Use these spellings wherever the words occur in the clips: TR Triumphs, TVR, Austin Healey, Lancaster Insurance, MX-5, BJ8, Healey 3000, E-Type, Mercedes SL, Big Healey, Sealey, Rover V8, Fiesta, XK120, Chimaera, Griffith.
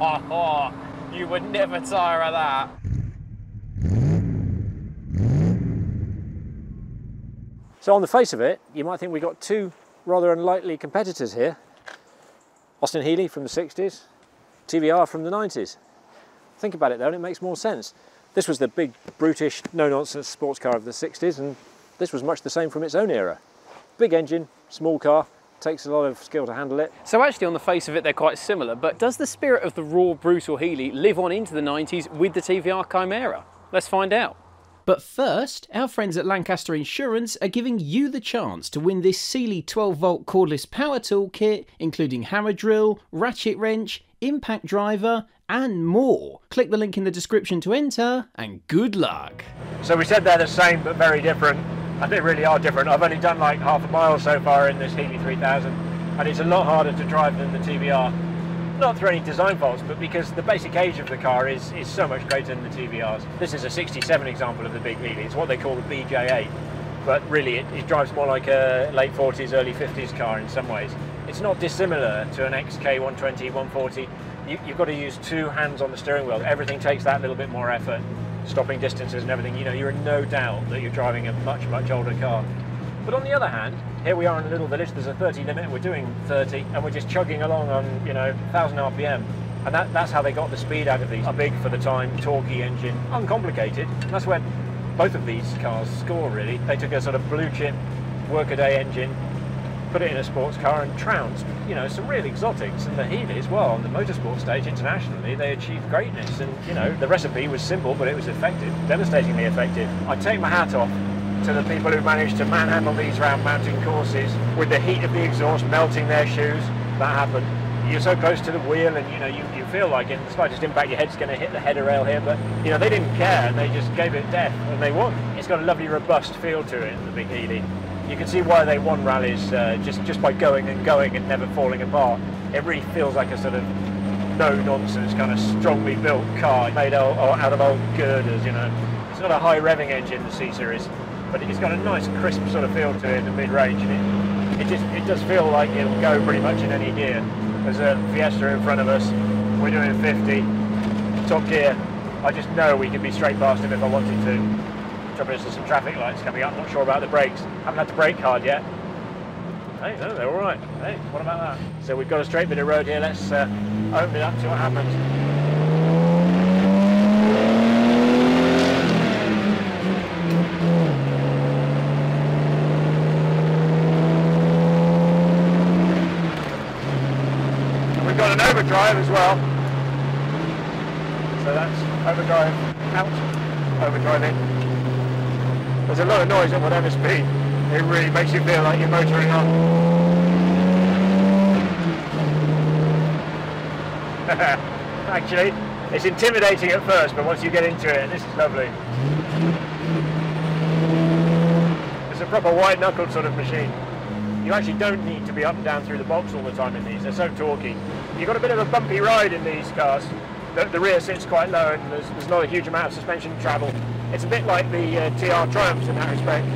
Oh, you would never tire of that. So on the face of it, you might think we've got two rather unlikely competitors here. Austin Healey from the 60s, TVR from the 90s. Think about it though, and it makes more sense. This was the big, brutish, no-nonsense sports car of the 60s, and this was much the same from its own era. Big engine, small car, takes a lot of skill to handle it. So actually on the face of it, they're quite similar, but does the spirit of the raw, brutal Healey live on into the 90s with the TVR Chimaera? Let's find out. But first, our friends at Lancaster Insurance are giving you the chance to win this Sealey 12-volt cordless power tool kit, including hammer drill, ratchet wrench, impact driver, and more. Click the link in the description to enter, and good luck. So we said they're the same, but very different, and they really are different. I've only done like half a mile so far in this Healey 3000, and it's a lot harder to drive than the TVR. Not through any design faults, but because the basic age of the car is so much greater than the TVR's. This is a 67 example of the big Healey. It's what they call the BJ8, but really it drives more like a late 40s, early 50s car in some ways. It's not dissimilar to an XK120, 140. You've got to use two hands on the steering wheel. Everything takes that little bit more effort, stopping distances and everything. You know, you're in no doubt that you're driving a much, much older car. But on the other hand, here we are in a little village, there's a 30 limit, we're doing 30, and we're just chugging along on, you know, 1,000 RPM. And that's how they got the speed out of these. A big for the time, torquey engine, uncomplicated. And that's where both of these cars score, really. They took a sort of blue chip, workaday engine, put it in a sports car and trounced, you know, some real exotics. And the Healey as well, on the motorsport stage internationally, they achieved greatness. And, you know, the recipe was simple, but it was effective, devastatingly effective. I take my hat off to the people who managed to manhandle these round mountain courses with the heat of the exhaust melting their shoes. That happened. You're so close to the wheel, and you know you feel like in the slightest impact your head's going to hit the header rail here, but you know they didn't care, and they just gave it death, and they won. It's got a lovely robust feel to it, the big Healey. You can see why they won rallies just by going and going and never falling apart. It really feels like a sort of no-nonsense kind of strongly built car made out of old girders, you know. It's not a high revving engine, the C-Series, but it's got a nice crisp sort of feel to it in the mid-range. It does feel like it'll go pretty much in any gear. There's a Fiesta in front of us, we're doing 50, top gear. I just know we could be straight past him if I wanted to. There's some traffic lights coming up, not sure about the brakes. Haven't had to brake hard yet. Hey, no, they're all right. Hey, what about that? So we've got a straight bit of road here. Let's open it up, see what happens. We've got an overdrive as well. So that's overdrive out, overdrive in. There's a lot of noise at whatever speed. It really makes you feel like you're motoring on. Actually, it's intimidating at first, but once you get into it, this is lovely. It's a proper wide-knuckled sort of machine. You actually don't need to be up and down through the box all the time in these. They're so torquey. You've got a bit of a bumpy ride in these cars. The rear sits quite low, and there's not a huge amount of suspension travel. It's a bit like the TR Triumphs in that respect,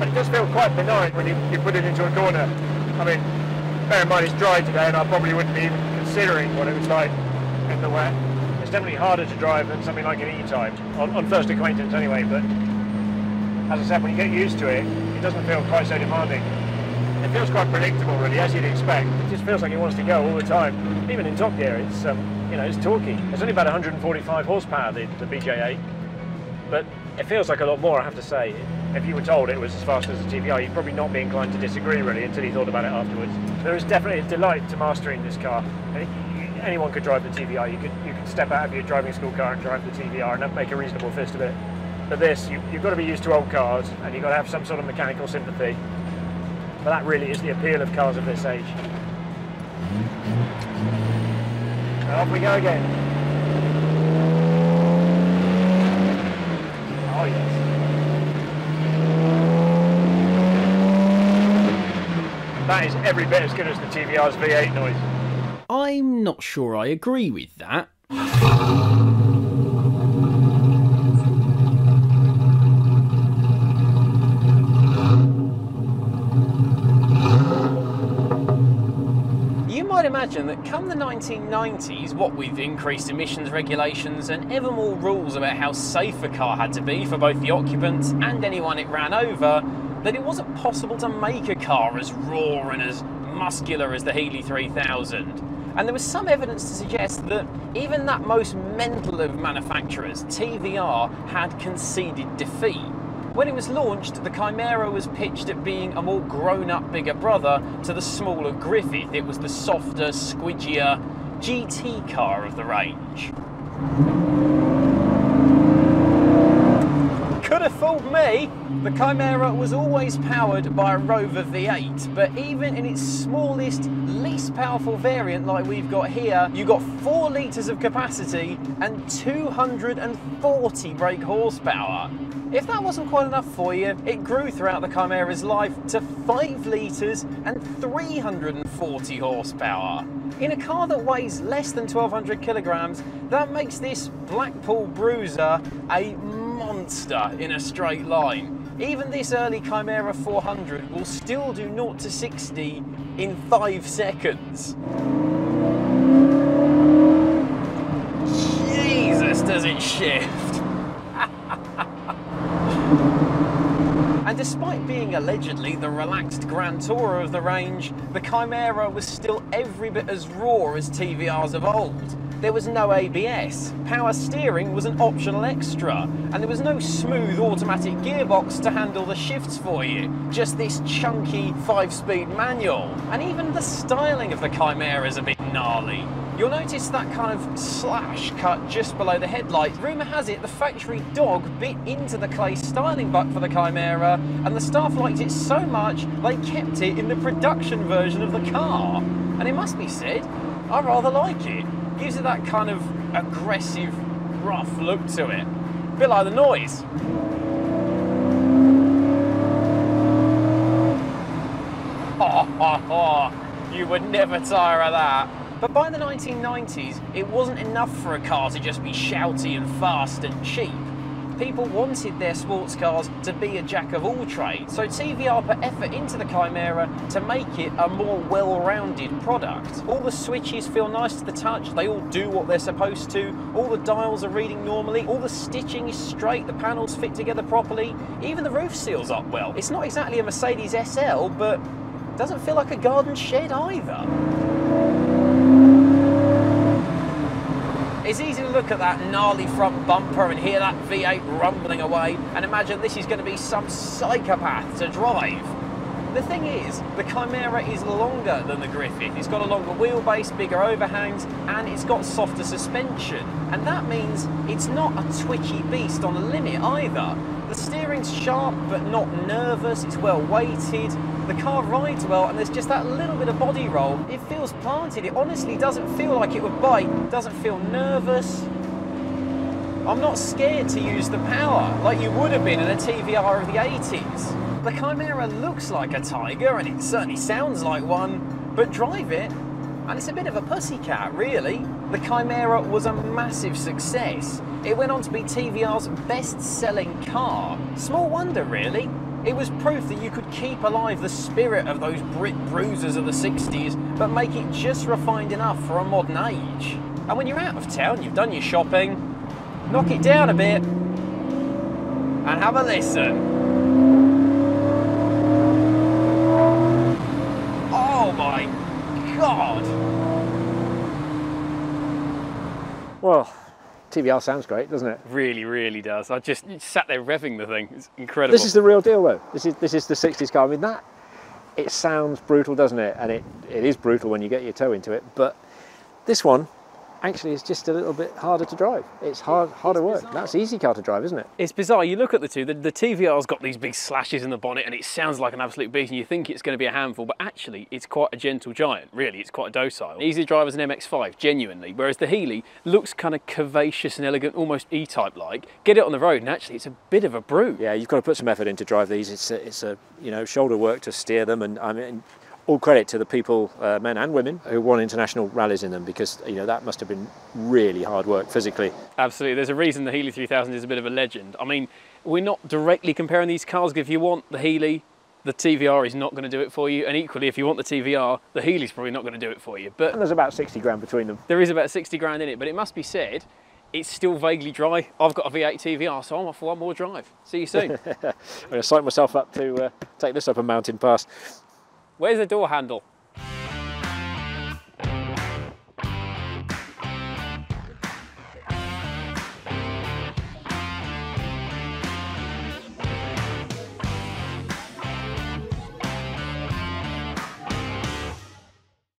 but it does feel quite benign when you put it into a corner. I mean, bear in mind it's dry today, and I probably wouldn't be even considering what it was like in the wet. It's definitely harder to drive than something like an E-Type, on first acquaintance anyway, but as I said, when you get used to it, it doesn't feel quite so demanding. It feels quite predictable really, as you'd expect. It just feels like it wants to go all the time. Even in top gear, it's, you know, it's torquey. It's only about 145 horsepower, the BJ8. But it feels like a lot more, I have to say. If you were told it was as fast as the TVR, you'd probably not be inclined to disagree, really, until you thought about it afterwards. There is definitely a delight to mastering this car. Anyone could drive the TVR. You could step out of your driving school car and drive the TVR and make a reasonable fist of it. But this, you've got to be used to old cars, and you've got to have some sort of mechanical sympathy. But that really is the appeal of cars of this age. And off we go again. Oh, yes. That is every bit as good as the TVR's V8 noise. I'm not sure I agree with that. You I'd imagine that come the 1990s, what with increased emissions regulations and ever more rules about how safe a car had to be for both the occupants and anyone it ran over, that it wasn't possible to make a car as raw and as muscular as the Healey 3000. And there was some evidence to suggest that even that most mental of manufacturers, TVR, had conceded defeat. When it was launched, the Chimaera was pitched at being a more grown-up bigger brother to the smaller Griffith. It was the softer, squidgier GT car of the range. Could have fooled me! The Chimaera was always powered by a Rover V8, but even in its smallest, least powerful variant like we've got here, you got 4 litres of capacity and 240 brake horsepower. If that wasn't quite enough for you, it grew throughout the Chimaera's life to 5 litres and 340 horsepower. In a car that weighs less than 1,200 kilograms, that makes this Blackpool Bruiser a monster in a straight line. Even this early Chimaera 400 will still do 0 to 60 in 5 seconds. Jesus, does it shift! And despite being allegedly the relaxed Grand Tourer of the range, the Chimaera was still every bit as raw as TVRs of old. There was no ABS, power steering was an optional extra, and there was no smooth automatic gearbox to handle the shifts for you, just this chunky 5-speed manual. And even the styling of the Chimaera is a bit gnarly. You'll notice that kind of slash cut just below the headlight. Rumour has it the factory dog bit into the clay styling buck for the Chimaera, and the staff liked it so much they kept it in the production version of the car. And it must be said, I rather like it. Gives it that kind of aggressive, rough look to it. A bit like the noise. Ha ha ha! You would never tire of that. But by the 1990s, it wasn't enough for a car to just be shouty and fast and cheap. People wanted their sports cars to be a jack of all trades, so TVR put effort into the Chimaera to make it a more well-rounded product. All the switches feel nice to the touch, they all do what they're supposed to, all the dials are reading normally, all the stitching is straight, the panels fit together properly, even the roof seals up well. It's not exactly a Mercedes SL, but it doesn't feel like a garden shed either. It's easy to look at that gnarly front bumper and hear that V8 rumbling away and imagine this is going to be some psychopath to drive. The thing is, the Chimaera is longer than the Griffith. It's got a longer wheelbase, bigger overhangs, and it's got softer suspension. And that means it's not a twitchy beast on a limit either. The steering's sharp but not nervous, it's well weighted, the car rides well, and there's just that little bit of body roll. It feels planted, it honestly doesn't feel like it would bite, doesn't feel nervous. I'm not scared to use the power, like you would have been in a TVR of the 80s. The Chimaera looks like a tiger, and it certainly sounds like one, but drive it, and it's a bit of a pussycat, really. The Chimaera was a massive success. It went on to be TVR's best-selling car. Small wonder, really. It was proof that you could keep alive the spirit of those Brit bruisers of the 60s, but make it just refined enough for a modern age. And when you're out of town, you've done your shopping, knock it down a bit and have a listen. Oh my God! Well, TVR sounds great, doesn't it? Really, really does. I just sat there revving the thing. It's incredible. This is the real deal, though. This is the 60s car. I mean, that, it sounds brutal, doesn't it? And it is brutal when you get your toe into it. But this one actually is just a little bit harder to drive. It's harder work. Bizarre. That's an easy car to drive, isn't it? It's bizarre. You look at the two. The TVR's got these big slashes in the bonnet, and it sounds like an absolute beast, and you think it's going to be a handful, but actually, it's quite a gentle giant. Really, it's quite docile. Easy to drive as an MX-5, genuinely, whereas the Healey looks kind of curvaceous and elegant, almost E-Type-like. Get it on the road, and actually, it's a bit of a brute. Yeah, you've got to put some effort in to drive these. It's a you know, shoulder work to steer them, and I mean, all credit to the people, men and women, who won international rallies in them, because you know that must have been really hard work physically. Absolutely, there's a reason the Healey 3000 is a bit of a legend. I mean, we're not directly comparing these cars. If you want the Healey, the TVR is not going to do it for you. And equally, if you want the TVR, the Healey's probably not going to do it for you. But and there's about 60 grand between them. There is about 60 grand in it, but it must be said, it's still vaguely dry. I've got a V8 TVR, so I'm off for one more drive. See you soon. I'm going to psych myself up to take this up a mountain pass. Where's the door handle?